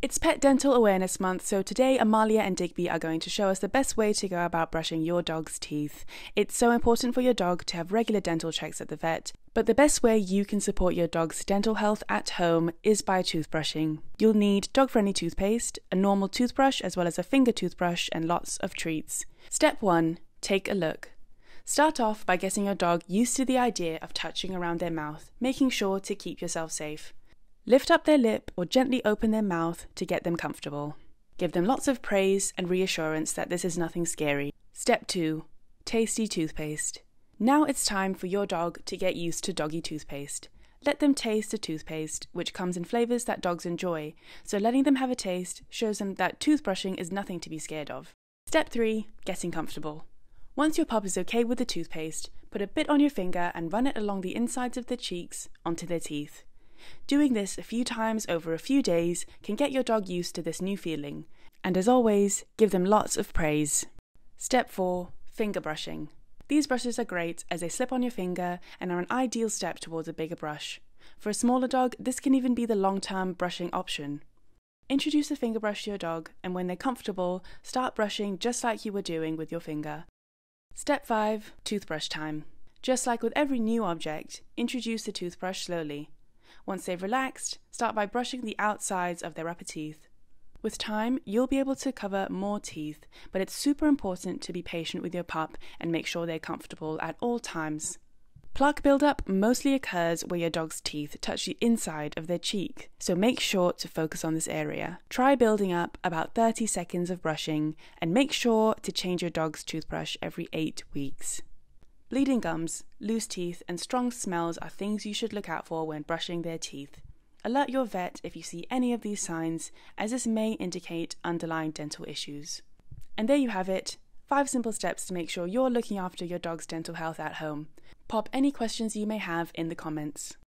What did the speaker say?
It's Pet Dental Awareness Month, so today Amalia and Digby are going to show us the best way to go about brushing your dog's teeth. It's so important for your dog to have regular dental checks at the vet, but the best way you can support your dog's dental health at home is by toothbrushing. You'll need dog-friendly toothpaste, a normal toothbrush as well as a finger toothbrush, and lots of treats. Step 1. Take a look. Start off by getting your dog used to the idea of touching around their mouth, making sure to keep yourself safe. Lift up their lip or gently open their mouth to get them comfortable. Give them lots of praise and reassurance that this is nothing scary. Step 2. Tasty toothpaste. Now it's time for your dog to get used to doggy toothpaste. Let them taste the toothpaste, which comes in flavours that dogs enjoy, so letting them have a taste shows them that toothbrushing is nothing to be scared of. Step 3. Getting comfortable. Once your pup is okay with the toothpaste, put a bit on your finger and run it along the insides of their cheeks onto their teeth. Doing this a few times over a few days can get your dog used to this new feeling. And as always, give them lots of praise. Step 4. Finger brushing. These brushes are great as they slip on your finger and are an ideal step towards a bigger brush. For a smaller dog, this can even be the long-term brushing option. Introduce a finger brush to your dog, and when they're comfortable, start brushing just like you were doing with your finger. Step 5. Toothbrush time. Just like with every new object, introduce the toothbrush slowly. Once they've relaxed, start by brushing the outsides of their upper teeth. With time, you'll be able to cover more teeth, but it's super important to be patient with your pup and make sure they're comfortable at all times. Plaque buildup mostly occurs where your dog's teeth touch the inside of their cheek, so make sure to focus on this area. Try building up about 30 seconds of brushing, and make sure to change your dog's toothbrush every 8 weeks. Bleeding gums, loose teeth, and strong smells are things you should look out for when brushing their teeth. Alert your vet if you see any of these signs, as this may indicate underlying dental issues. And there you have it, 5 simple steps to make sure you're looking after your dog's dental health at home. Pop any questions you may have in the comments.